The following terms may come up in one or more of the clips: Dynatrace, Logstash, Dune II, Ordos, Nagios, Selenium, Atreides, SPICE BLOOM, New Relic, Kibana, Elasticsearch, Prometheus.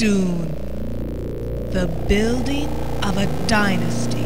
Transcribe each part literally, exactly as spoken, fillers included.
Dune, the building of a dynasty.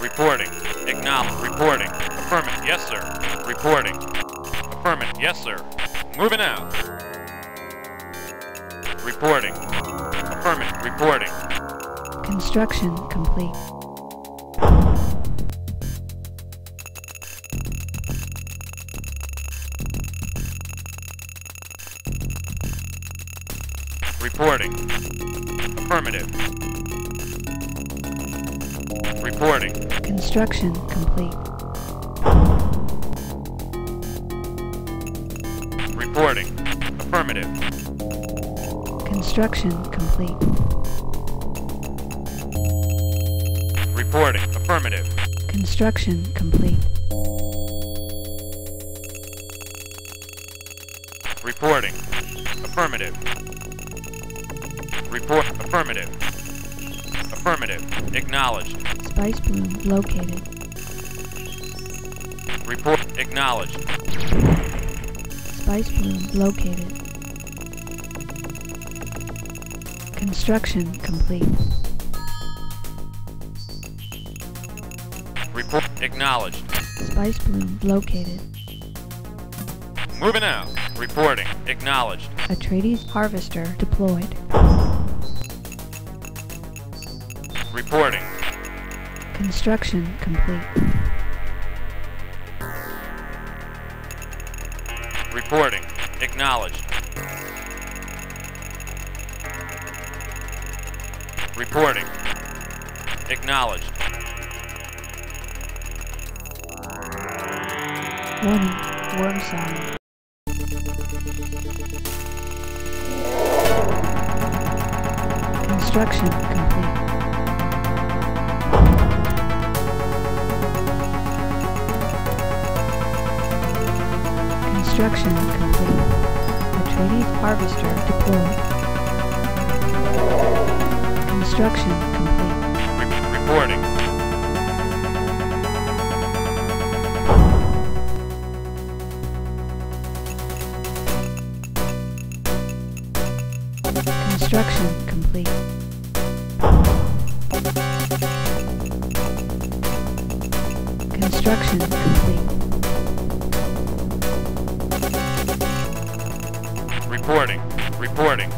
Reporting. Acknowledge. Reporting. Affirmative. Yes, sir. Reporting. Affirmative. Yes, sir. Moving out. Reporting. Affirmative. Reporting. Construction complete. Reporting. Affirmative. Reporting. Construction complete. Reporting. Affirmative. Construction complete. Reporting. Affirmative. Construction complete. Reporting. Affirmative. Report. Affirmative. Affirmative. Acknowledged. SPICE BLOOM located. Report. Acknowledged. SPICE BLOOM located. Construction complete. Report. Acknowledged. SPICE BLOOM located. Moving out. Reporting. Acknowledged. Atreides harvester deployed. Reporting. Construction complete. Reporting. Acknowledged. Reporting. Acknowledged. Warning. Worm sign. Construction complete. Construction complete. Atreides harvester deployed. Construction complete. Re- reporting. Construction complete. Construction complete. Reporting. Reporting.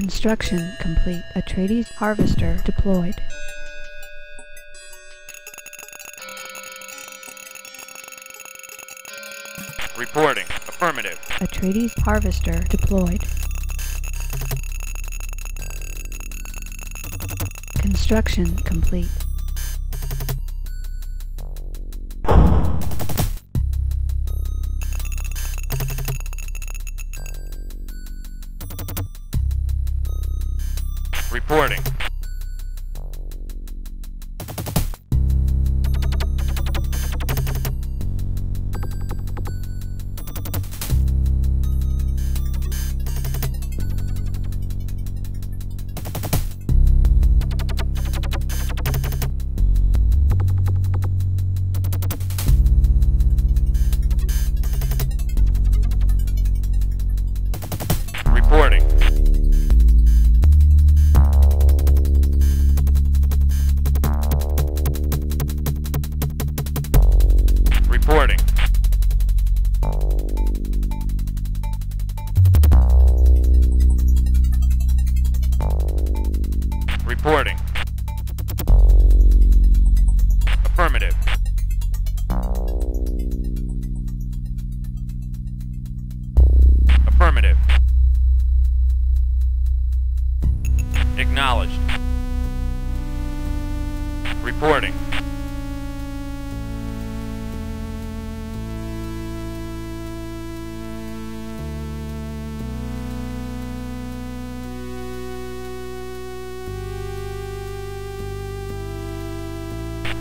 Construction complete. Atreides harvester deployed. Reporting. Affirmative. Atreides harvester deployed. Construction complete. Reporting. Reporting. Affirmative. Affirmative. Acknowledged. Reporting.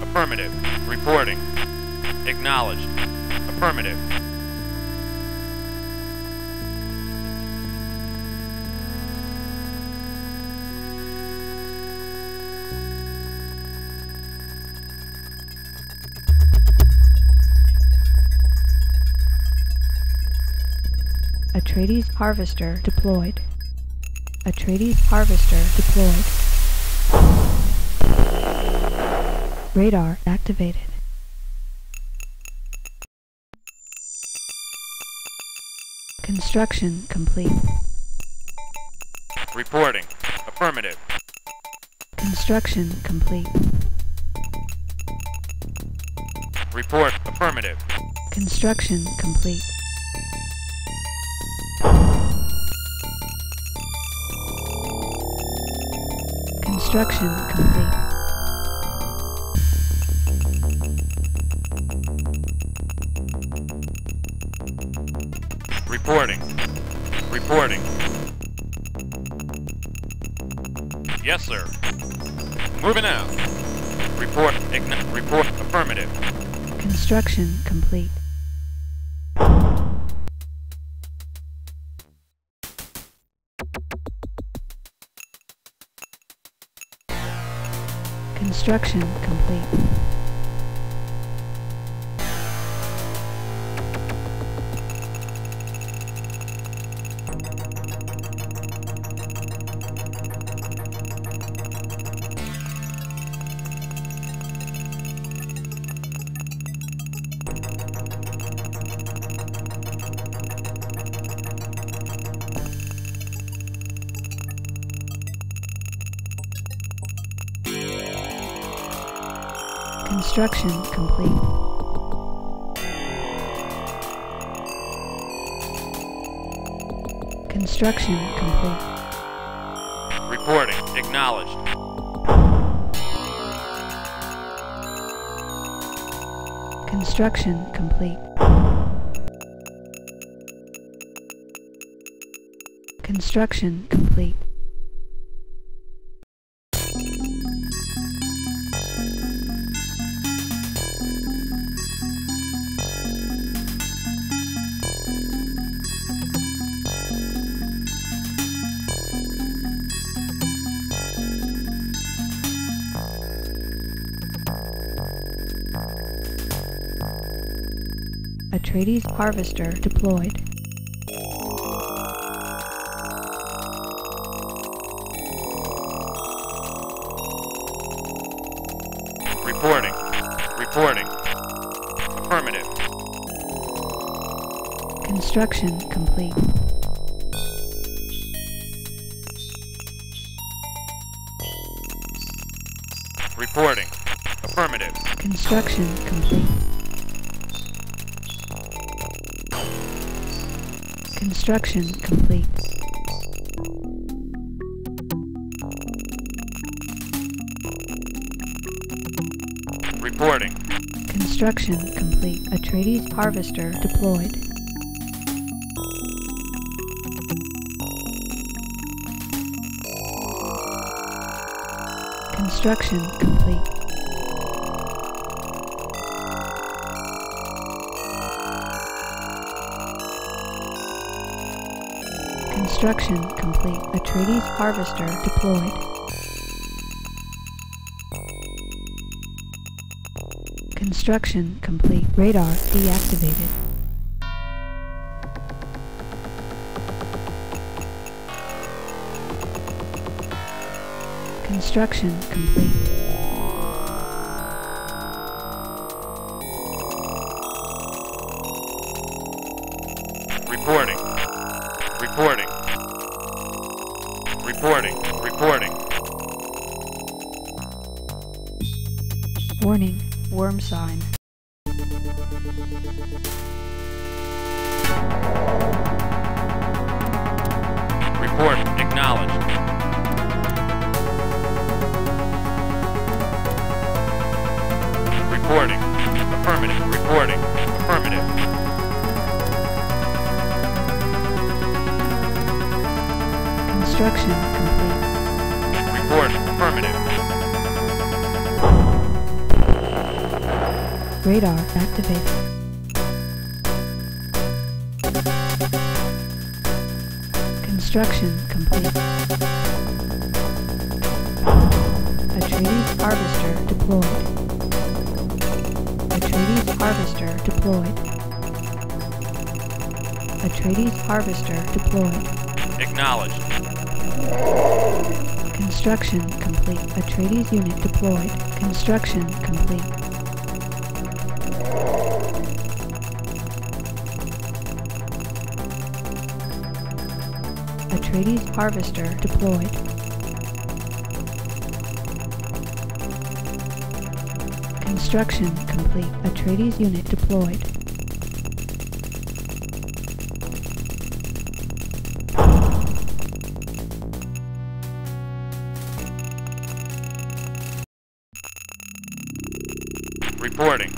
Affirmative. Reporting. Acknowledged. Affirmative. Atreides harvester deployed. Atreides harvester deployed. Radar activated. Construction complete. Reporting. Affirmative. Construction complete. Report. Affirmative. Construction complete. Construction complete. Reporting. Reporting. Yes, sir. Moving out. Report. Ign- report. Affirmative. Construction complete. Construction complete. Construction complete. Construction complete. Reporting. Acknowledged. Construction complete. Construction complete. Atreides harvester deployed. Reporting. Reporting. Affirmative. Construction complete. Reporting. Affirmative. Construction complete. Construction complete. Reporting. Construction complete. Atreides harvester deployed. Construction complete. Construction complete. Atreides harvester deployed. Construction complete. Radar deactivated. Construction complete. Reporting. Reporting. Reporting. Reporting. Warning. Worm sign. Report acknowledged. Reporting. Affirmative. Reporting. Affirmative. Construction complete. Report affirmative. Radar activated. Construction complete. Atreides harvester deployed. Atreides harvester deployed. Atreides harvester deployed. Acknowledged. Construction complete. Atreides unit deployed. Construction complete. Atreides harvester deployed. Construction complete. Atreides unit deployed. Reporting.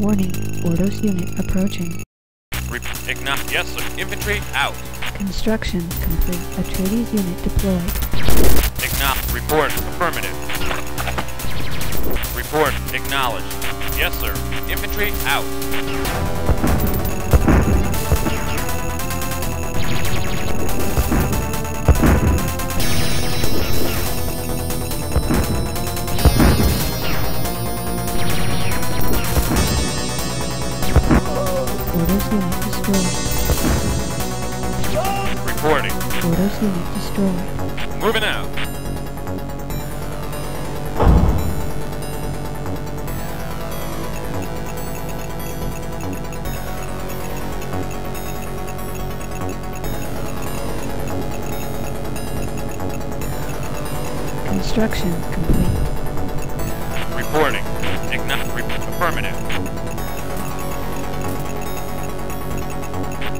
Warning. Ordos unit approaching. Re- Ign- yes, sir. Infantry out. Construction complete. Atreides unit deployed. Acknowledged. Report. Affirmative. Report. Acknowledged. Yes, sir. Infantry out. Ordos unit destroyed. Reporting. Ordos unit destroyed. Moving out. Construction complete. Reporting. Ign- re- affirmative.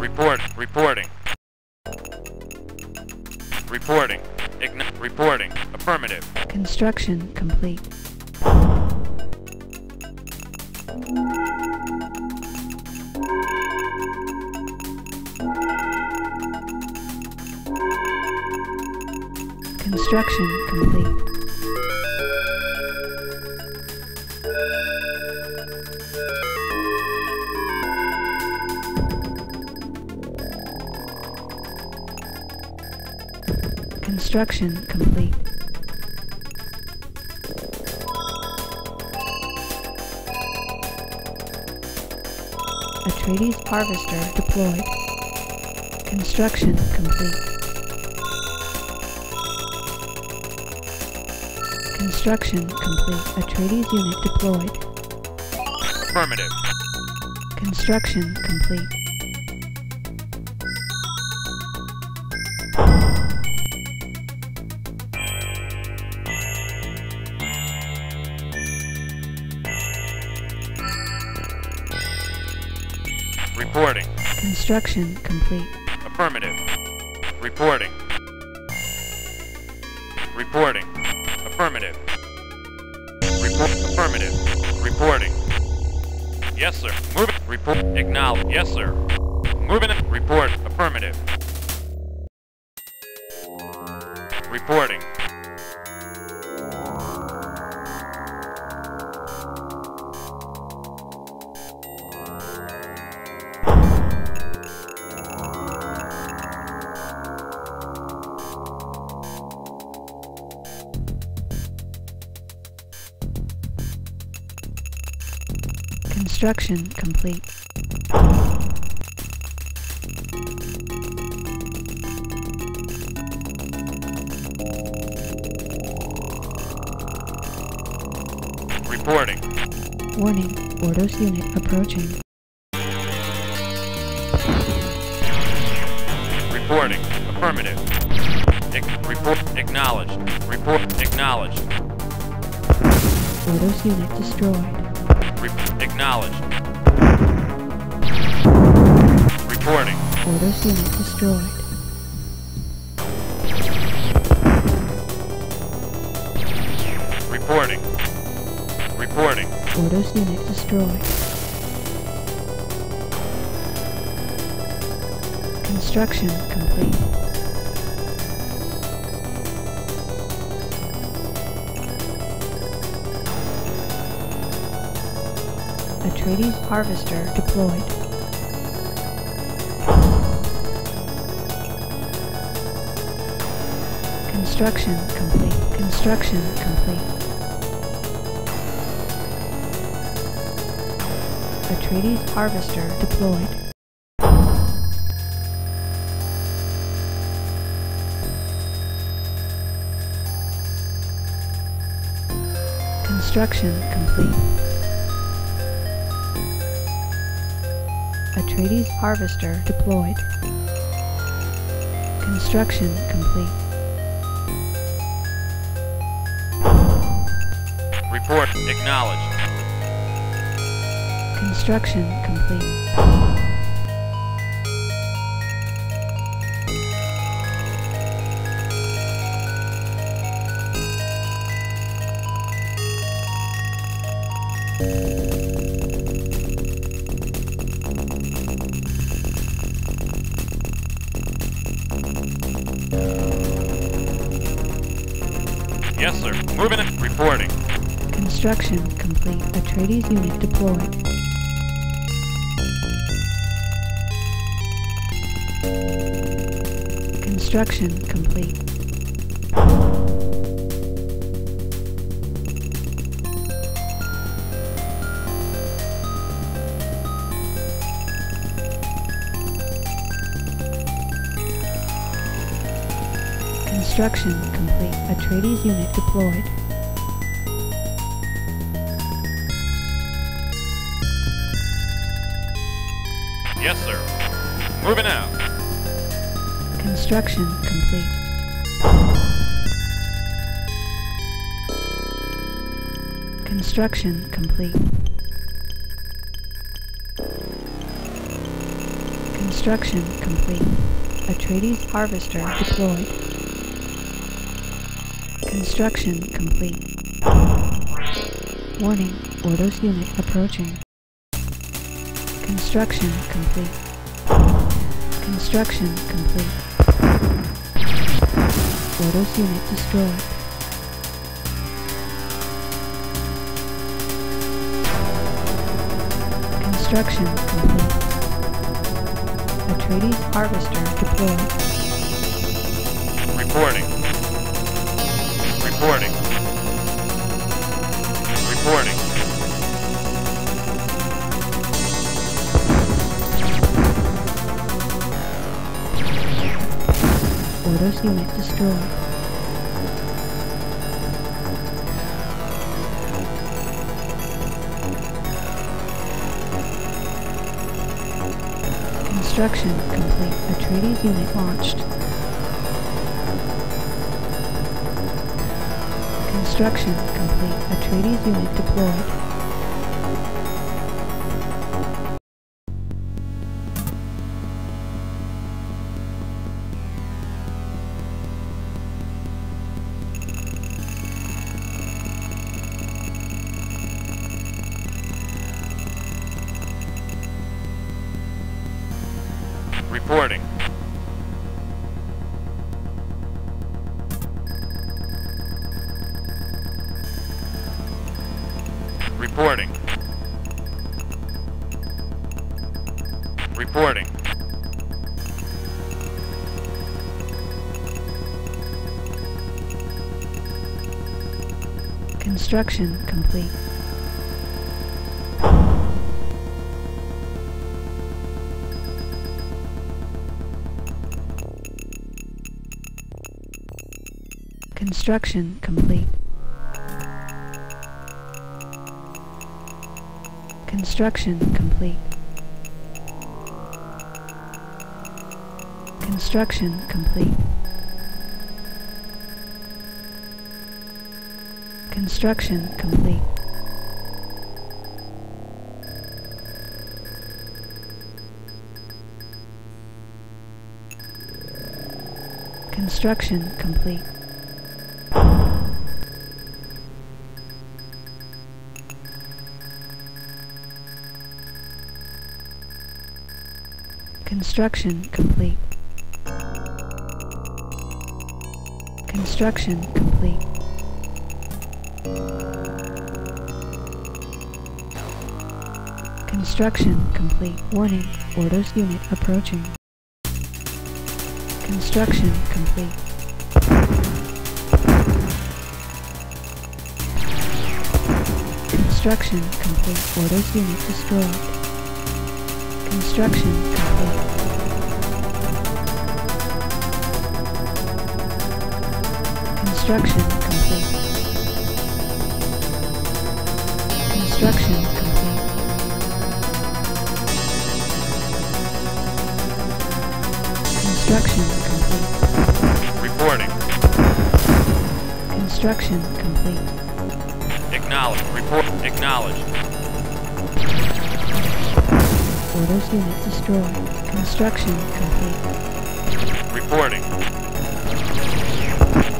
Report. Reporting. Reporting. Ign- reporting. Affirmative. Construction complete. Construction complete. Construction complete. Atreides harvester deployed. Construction complete. Construction complete. Atreides unit deployed. Affirmative. Construction complete. Construction complete. Affirmative. Reporting. Reporting. Affirmative. Report. Affirmative. Reporting. Yes, sir. Moving. Report. Acknowledge. Yes, sir. Moving. Report. Affirmative. Reporting. Construction complete. Reporting. Warning, Ordos unit approaching. Reporting. Affirmative. Ac- report. Acknowledged. Report. Acknowledged. Ordos unit destroyed. Acknowledged. Reporting. Ordos unit destroyed. Reporting. Reporting. Ordos unit destroyed. Construction complete. Atreides harvester deployed. Construction complete. Construction complete. Atreides harvester deployed. Construction complete. Atreides harvester deployed. Construction complete. Report acknowledged. Construction complete. Yes, sir. Moving and reporting. Construction complete. Atreides unit deployed. Construction complete. Construction complete. Atreides unit deployed. Yes, sir. Moving out. Construction complete. Construction complete. Construction complete. Atreides harvester deployed. Construction complete. Warning, Ordos unit approaching. Construction complete. Construction complete. Ordos unit destroyed. Construction complete. Atreides harvester deployed. Reporting. Reporting. Reporting. Ordos unit destroyed. Construction complete. Atreides unit launched. Construction complete. Atreides unit deployed. Reporting. Reporting. Construction complete. Construction complete. Construction complete. Construction complete. Construction complete. Construction complete. Construction complete. Construction complete. Construction complete. Warning, Ordos unit approaching. Construction complete. Construction complete. Ordos unit destroyed. Construction complete. Construction complete. Construction complete. Construction complete. Reporting. Construction complete. Acknowledge. Report. Acknowledge. Ordos unit destroyed. Construction complete. Reporting.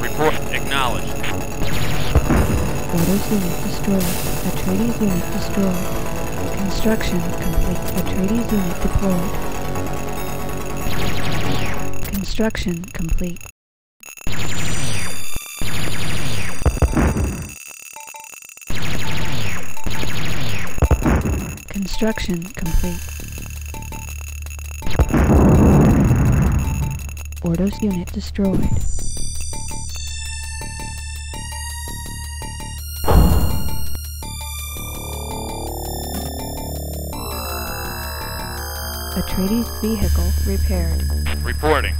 Report. Acknowledged. Ordos unit destroyed. Atreides unit destroyed. Construction complete. Atreides unit deployed. Construction complete. Construction complete. Ordos unit destroyed. Atreides vehicle repaired. Reporting.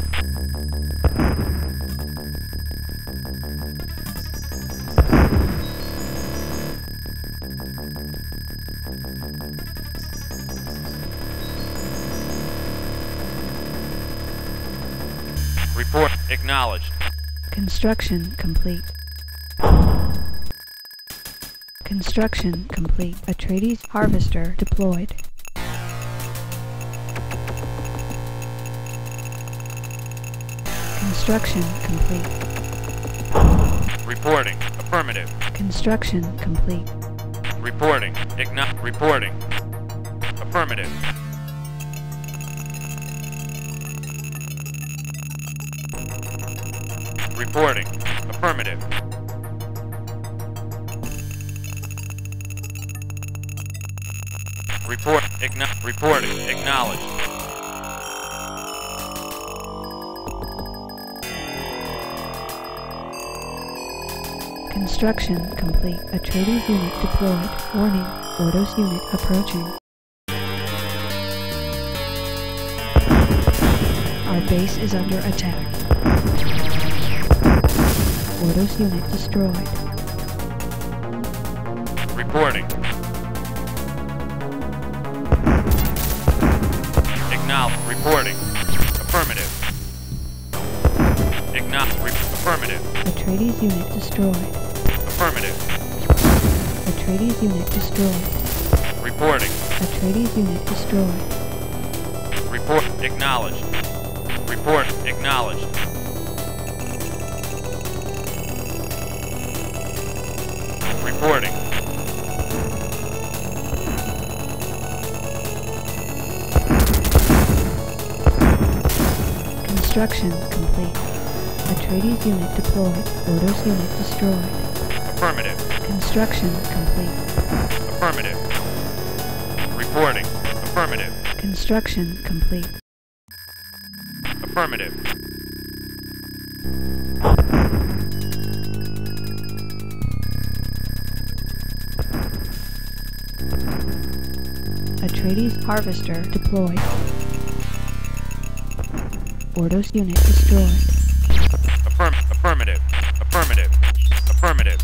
Report acknowledged. Construction complete. Construction complete. Atreides harvester deployed. Construction complete. Reporting. Affirmative. Construction complete. Reporting. Igno- reporting. Affirmative. Reporting. Affirmative. Report. Igno- reporting. Acknowledged. Construction complete. Atreides unit deployed. Warning, Ordos unit approaching. Our base is under attack. Ordos unit destroyed. Reporting. Acknowledge. Reporting. Affirmative. Acknowledge. Affirmative. Atreides unit destroyed. Affirmative. Atreides unit destroyed. Reporting. Atreides unit destroyed. Report acknowledged. Report acknowledged. Reporting. Construction complete. Atreides unit deployed. Ordos unit destroyed. Affirmative. Construction complete. Affirmative. Reporting. Affirmative. Construction complete. Affirmative. Atreides harvester deployed. Ordos unit destroyed. Affirm affirmative. Affirmative. Affirmative.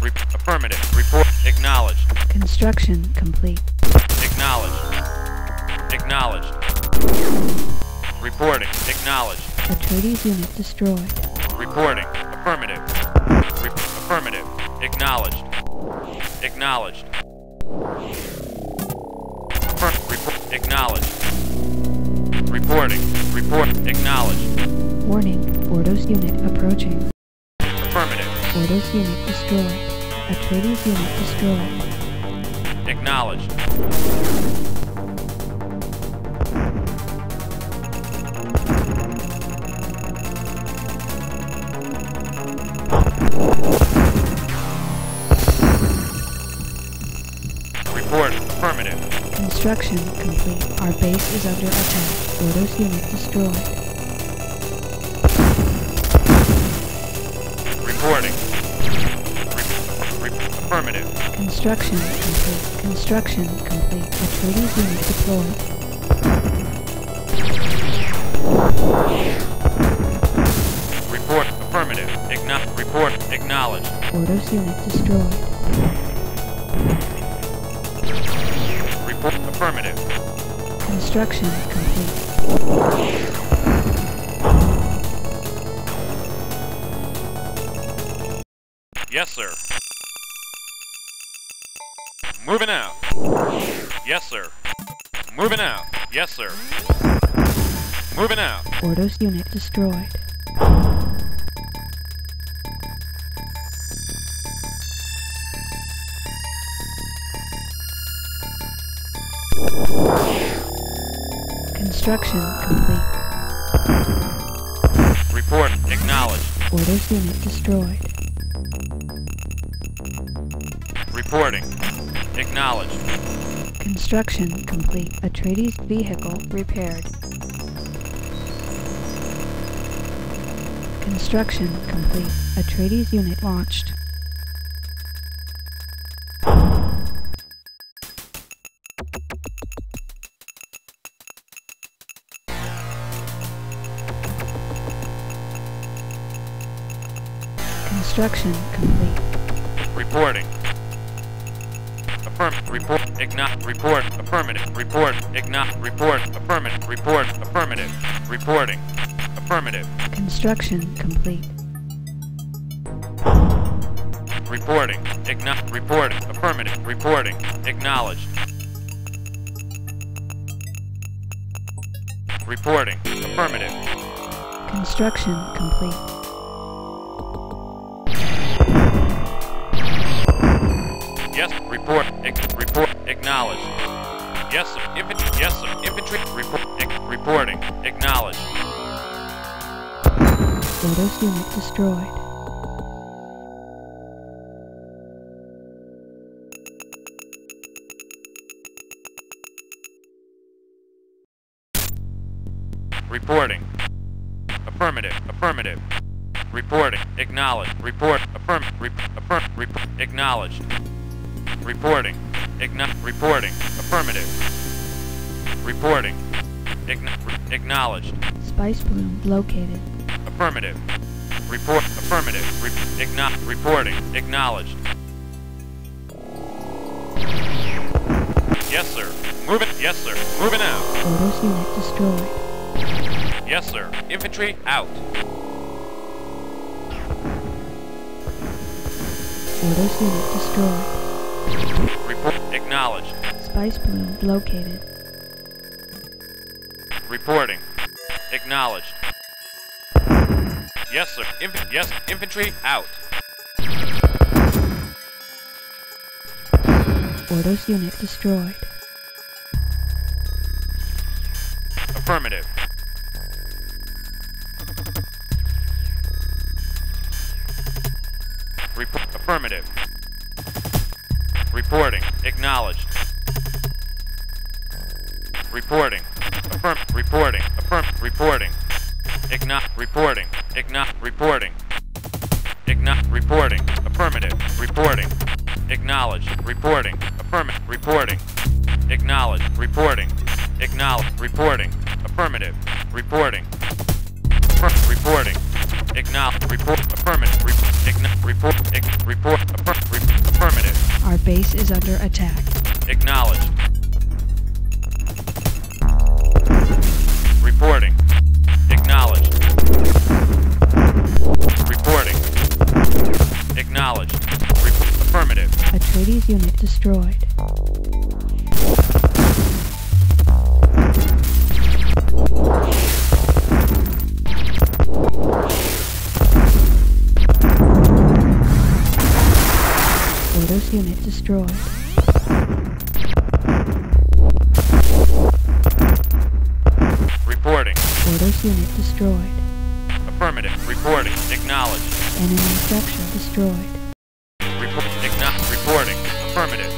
Re affirmative. Report. Acknowledged. Construction complete. Acknowledged. Acknowledged. Reporting. Acknowledged. Atreides unit destroyed. Reporting. Affirmative. Re affirmative. Acknowledged. Acknowledged. Report. Acknowledged. Reporting. Report. Acknowledged. Warning. Ordos unit approaching. Affirmative. Ordos unit destroyed. Atreides unit destroyed. Acknowledged. Report. Affirmative. Construction complete. Our base is under attack. Ordos unit destroyed. Reporting. Re re affirmative. Construction complete. Construction complete. Atreides unit deployed. Report. Affirmative. Igno report. Acknowledged. Ordos unit destroyed. Affirmative. Construction complete. Yes, sir. Moving out. Yes, sir. Moving out. Yes, sir. Moving out. Ordos unit destroyed. Construction complete. Report acknowledged. Ordos unit destroyed. Reporting. Acknowledged. Construction complete. Atreides vehicle repaired. Construction complete. Atreides unit launched. Construction complete. Reporting. Affirm. Report. Igno. Report. Affirmative. Report. Igno. Report. Affirmative. Report. Affirmative. Reporting. Affirmative. Construction complete. Reporting. Igno. Report. Affirmative. Reporting. Acknowledged. Reporting. Affirmative. Construction complete. Yes, report, report, acknowledged. Yes, sir, infantry, yes, sir, infantry, report, reporting, acknowledged. Ordos unit destroyed. Reporting. Affirmative, affirmative. Reporting, acknowledged, report, affirm, re affirm, report, acknowledged. Reporting. Igno reporting. Affirmative. Reporting. Igno acknowledged. Spice bloom located. Affirmative. Report. Affirmative. Re igno reporting. Acknowledged. Yes, sir. Moving. Yes, sir. Moving out. Ordos unit destroyed. Yes, sir. Infantry out. Ordos unit destroyed. Report acknowledged. Spice bloom located. Reporting. Acknowledged. Yes, sir. Inf yes, infantry out. Ordos unit destroyed. Affirmative. Report affirmative. Reporting. Acknowledged. Reporting. Affirm. Reporting. Affirm. Reporting. Igno. Reporting. Igno. Reporting. Igno. Reporting. Affirmative. Reporting. Acknowledged. Reporting. Affirmative. Reporting. Acknowledged. Reporting. Acknowledged. Reporting. Affirmative. Reporting. Affirmative. Reporting. Acknowledged. Report. Affirmative. Igno. Report. Report. Affirmative. Our base is under attack. Acknowledged. Reporting. Acknowledged. Reporting. Acknowledged. Re affirmative. Atreides unit destroyed. Ordos unit destroyed. Ordos unit destroyed. Affirmative. Reporting. Acknowledged. Enemy structure destroyed. Report. Igno- reporting. Affirmative.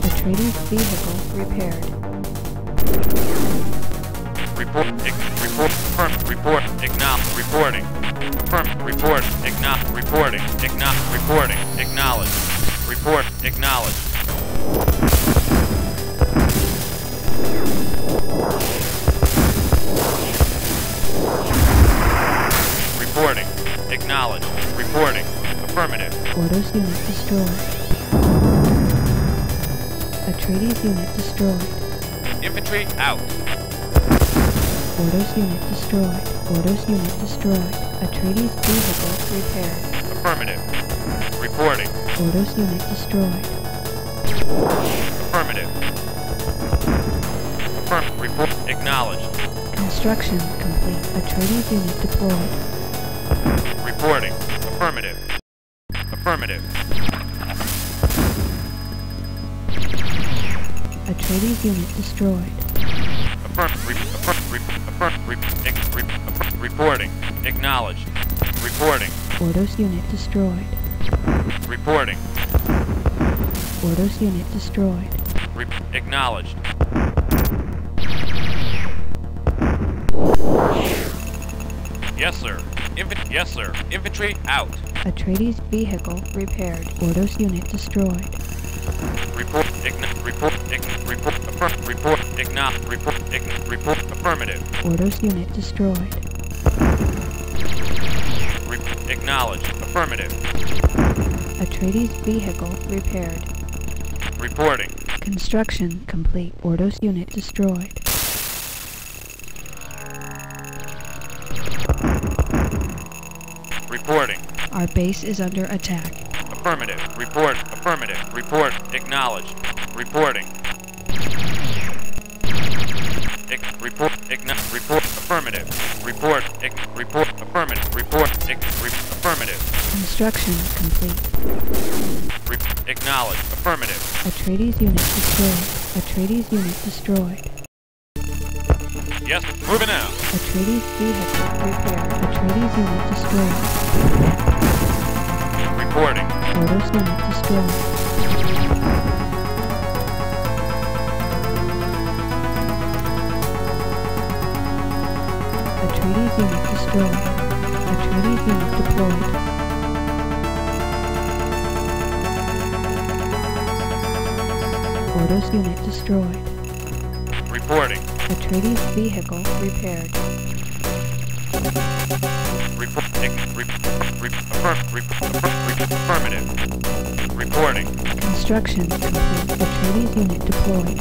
Atreides vehicle repaired. Report. Igno- report. Affirm. Report. Acknowledge. Reporting. Affirm. Report. Acknowledge. Reporting. Acknowledge. Reporting. Acknowledge. Report. Acknowledge. Reporting. Acknowledged. Reporting. Affirmative. Ordos unit destroyed. Atreides unit destroyed. Infantry out. Ordos unit destroyed. Ordos unit destroyed. Atreides vehicle repaired. Affirmative. Reporting. Ordos unit destroyed. Affirmative. Affirm. Report. Acknowledged. Construction complete. Atreides unit deployed. Reporting. Affirmative. Affirmative. Atreides unit destroyed. Affirm. Re affirm. Re affirm. Re re re reporting. Acknowledged. Reporting. Ordos unit destroyed. Reporting. Ordos unit destroyed. Re acknowledged. Yes, sir. Infant yes, sir. Infantry out. Atreides vehicle repaired. Ordos unit destroyed. Report. Igno. Report. Igno. Report. Affirm. Report. Igno. Report. Igno. Report. Affirmative. Ordos unit destroyed. Re acknowledged. Affirmative. Atreides vehicle repaired. Reporting. Construction complete. Ordos unit destroyed. Reporting. Our base is under attack. Affirmative. Report. Affirmative. Report. Acknowledged. Reporting. Ic report. Igno report. Affirmative. Report. Ic report. Affirmative. Report. Ic re affirmative. Construction complete. Re acknowledged. Affirmative. Atreides unit destroyed. Atreides unit destroyed. Yes, moving out. Atreides vehicle repaired. Atreides unit destroyed. Reporting. Ordos unit destroyed. Atreides unit destroyed. Atreides unit deployed. Ordos unit destroyed. Reporting. Atreides vehicle repaired. Report. Affirmative. Reporting. Construction complete. Atreides unit deployed.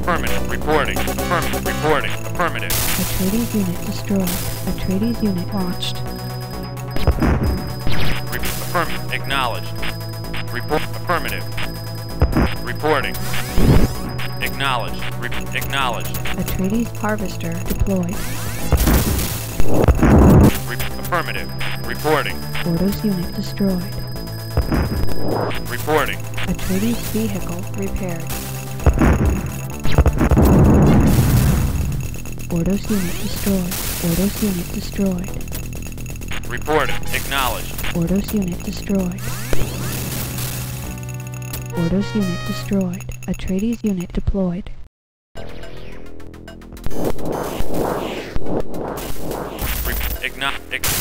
Affirmative. Reporting. Affirmative. Reporting. Affirmative. Atreides unit destroyed. Atreides unit launched. Affirmative. Acknowledged. Report. Affirmative. Reporting. Acknowledged. Re acknowledged. Atreides harvester deployed. Re affirmative. Reporting. Ordos unit destroyed. Reporting. Atreides vehicle repaired. Ordos unit destroyed. Ordos unit destroyed. Reporting. Acknowledged. Ordos unit destroyed. Ordos unit destroyed. Atreides unit deployed.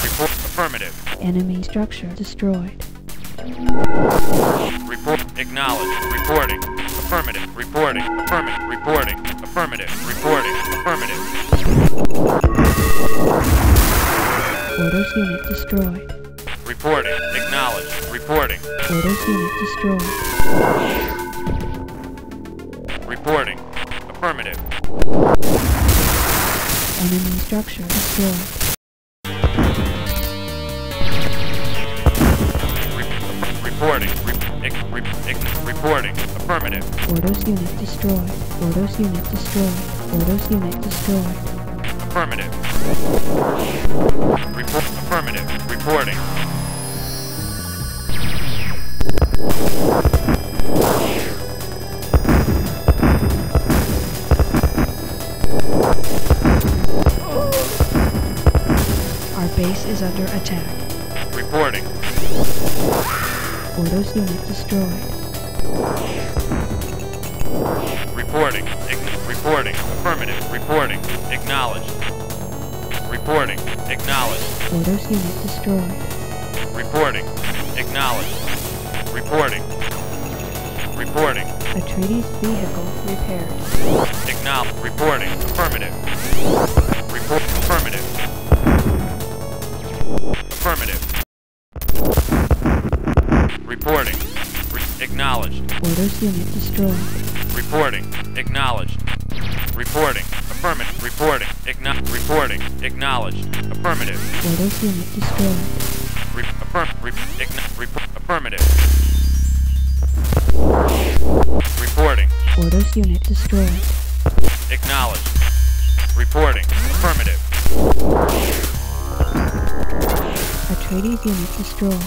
Report affirmative. Enemy structure destroyed. Report acknowledged. Reporting. Affirmative. Reporting. Affirmative. Reporting. Affirmative. Reporting. Affirmative. Ordos unit destroyed. Reporting. Acknowledged. Reporting. Ordos unit destroyed. Reporting. Affirmative. Enemy structure destroyed. Reporting. Re re re reporting. Affirmative. Ordos unit destroyed. Ordos unit destroyed. Ordos unit destroyed. Affirmative. Report. Affirmative. Reporting. Our base is under attack. Reporting. Ordos unit destroyed. Reporting. Ign reporting. Affirmative. Reporting. Acknowledged. Reporting. Acknowledged. Ordos unit destroyed. Reporting. Acknowledged. Reporting. Reporting. Atreides vehicle repaired. Acknowledge. Reporting. Affirmative. Report. Affirmative. Affirmative. Reporting. Re acknowledged. Ordos unit destroyed. Reporting. Acknowledged. Reporting. Affirmative. Reporting. Igno reporting. Acknowledged. Affirmative. Ordos unit destroyed. Re affirm re re affirmative. Reporting. Ordos unit destroyed. Acknowledged. Reporting. Affirmative. Atreides unit destroyed.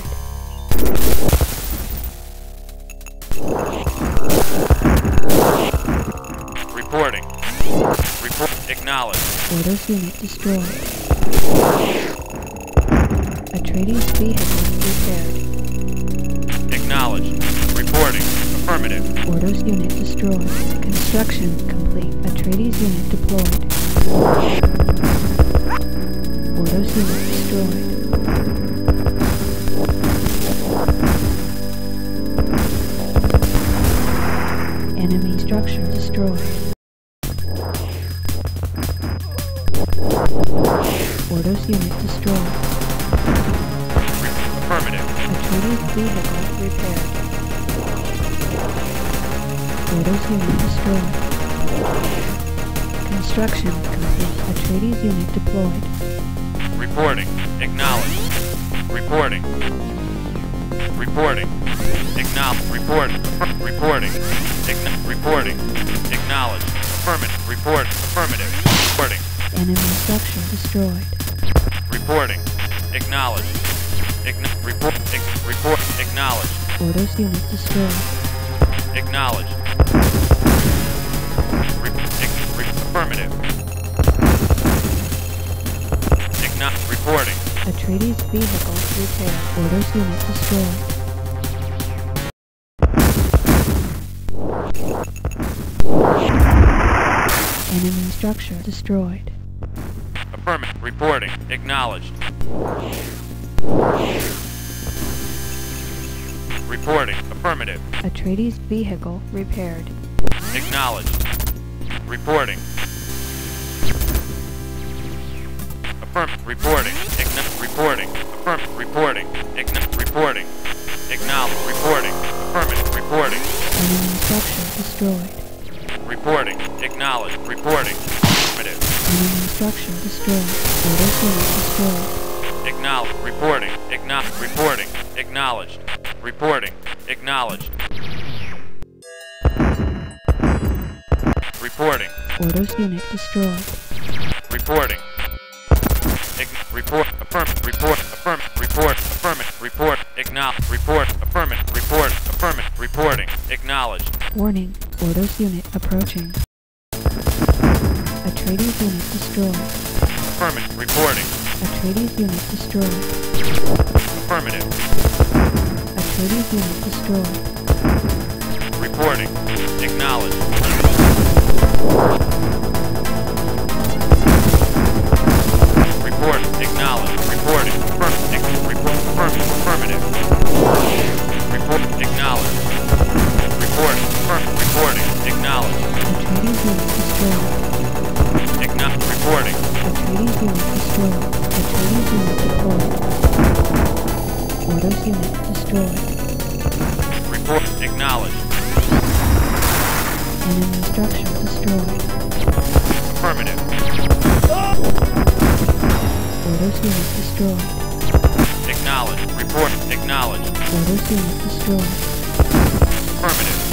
Reporting. Report acknowledged. Ordos unit destroyed. Atreides vehicle repaired. Acknowledged. Reporting. Affirmative. Ordos unit destroyed. Construction complete. Atreides unit deployed. Ordos unit destroyed. Enemy structure destroyed. Ordos unit destroyed. Affirmative. Atreides vehicle repaired. Ordos unit destroyed. Construction complete. Atreides unit deployed. Reporting. Acknowledged. Reporting. Reporting. Acknowledged. Report. Reporting. Ign reporting. Acknowledged. Affirmative. Report. Affirmative. Reporting. Enemy structure destroyed. Reporting. Acknowledged. Ign report. Ign report. Acknowledged. Ordos unit destroyed. Acknowledged. Re re affirmative. Ign reporting. Atreides vehicle repaired. Ordos unit destroyed. Enemy structure destroyed. Affirmative. Reporting. Acknowledged. Reporting. Affirmative. Atreides vehicle repaired. Acknowledged. Reporting. Affirmative. Reporting. Ign reporting. Affirmative. Reporting. Ign reporting. Acknowledged. Reporting. Affirmative. Reporting. Enemy structure destroyed. Reporting. Acknowledged. Reporting. Affirmative. Enemy structure destroyed. Ordos unit destroyed. Acknowledged. Reporting. Acknowledged. Reporting. Acknowledged. Reporting. Acknowledged. Reporting. Ordos unit destroyed. Reporting. Ign report. Affirmative. Report. Affirmative. Report. Affirmative. Report. Acknowledged. Report. Affirmative. Report. Affirmative. Reporting. Acknowledged. Warning. Ordos unit approaching. Atreides unit destroyed. Affirmative. Reporting. Atreides unit destroyed. Affirmative. Atreides unit destroyed. Reporting. Acknowledged. Report. Acknowledged. Reporting. Affirmative. Report. Affirmative. Report. Acknowledged. Report. Affirmative. Reporting. Acknowledged. Atreides unit destroyed. Acknowledged. Reporting. Atreides unit destroyed. Atreides unit deployed. Ordos unit destroyed. Report. Acknowledged. Enemy structure destroyed. Affirmative. Ordos unit destroyed. Acknowledged. Report. Acknowledged. Ordos unit destroyed. Affirmative.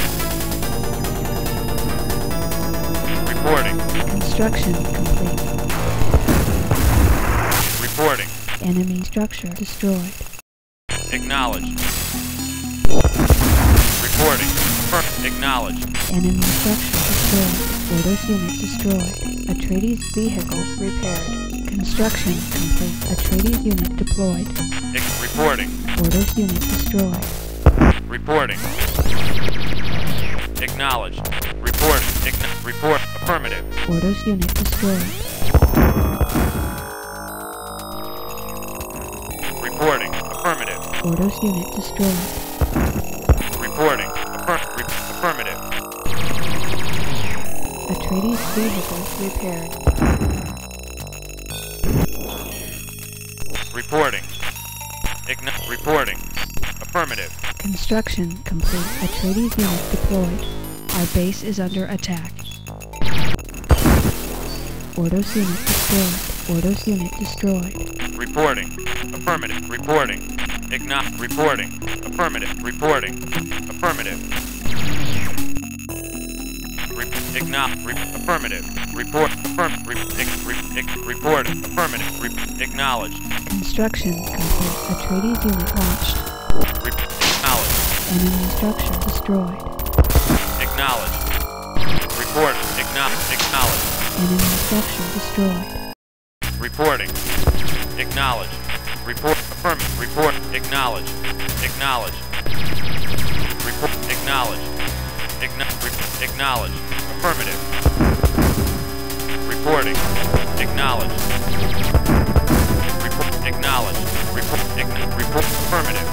Reporting. Construction complete. Reporting. Enemy structure destroyed. Acknowledged. Reporting. Affirmative. Acknowledged. Enemy structure destroyed. Ordos unit destroyed. Atreides vehicle repaired. Construction complete. Atreides unit deployed. Reporting. Ordos unit destroyed. Reporting. Acknowledged. Report. Ign report. Affirmative. Ordos unit destroyed. Reporting. Affirmative. Ordos unit destroyed. Reporting. Affir re affirmative. Atreides vehicle repaired. Reporting. Ign reporting. Affirmative. Construction complete. Atreides unit deployed. Our base is under attack. Ordos unit destroyed. Ordos unit destroyed. Reporting. Affirmative. Reporting. Ign reporting. Affirmative. Reporting. Affirmative. Re ign re affirmative. Report. Affirmative. Re re re report. Affirmative. Re acknowledged. Construction complete. Atreides unit launched. Acknowledged. Enemy structure destroyed. Acknowledged. Report. Acknowledged. Acknowledged. Enemy structure destroyed. Reporting. Acknowledged. Report. Affirmative. Report. Acknowledged. Acknowledged. Report. Acknowledged. Acknowledged. Acknowledged. Affirmative. Reporting. Acknowledged. Acknowledged. Report. Report. Affirmative.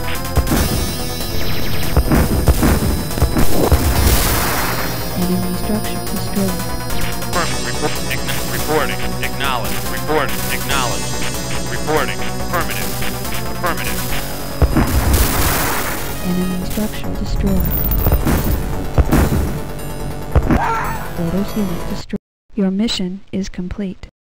Enemy structure destroyed. Affirmative. Report. Reporting. Acknowledged. Reporting. Acknowledged. Reporting. Affirmative. Affirmative. Enemy structure destroyed. Ordos unit destroyed. Your mission is complete.